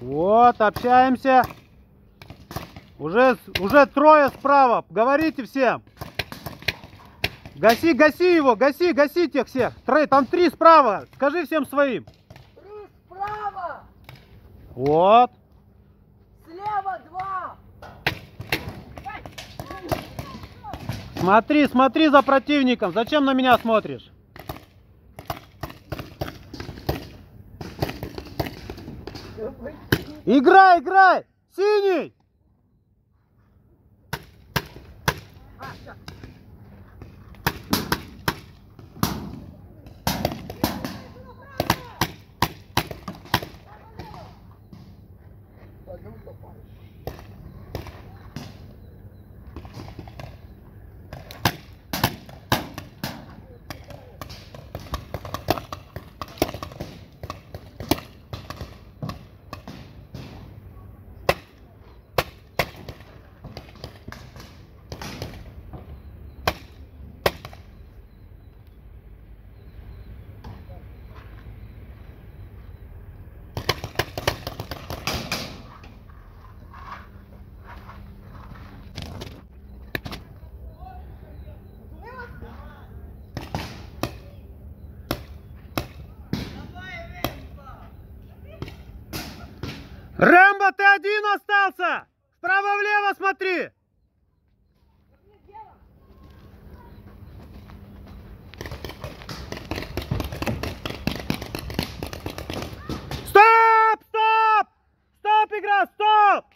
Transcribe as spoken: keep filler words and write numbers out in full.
Вот, общаемся. Уже, уже трое справа. Говорите всем. Гаси, гаси его, гаси, гаси тех всех. Трое, там три справа. Скажи всем своим. Три справа. Вот. Слева два. Смотри, смотри за противником. Зачем на меня смотришь? Играй, играй! Синий! Рэмбо, ты один остался! Справа-влево смотри! Стоп! Стоп! Стоп, игра! Стоп!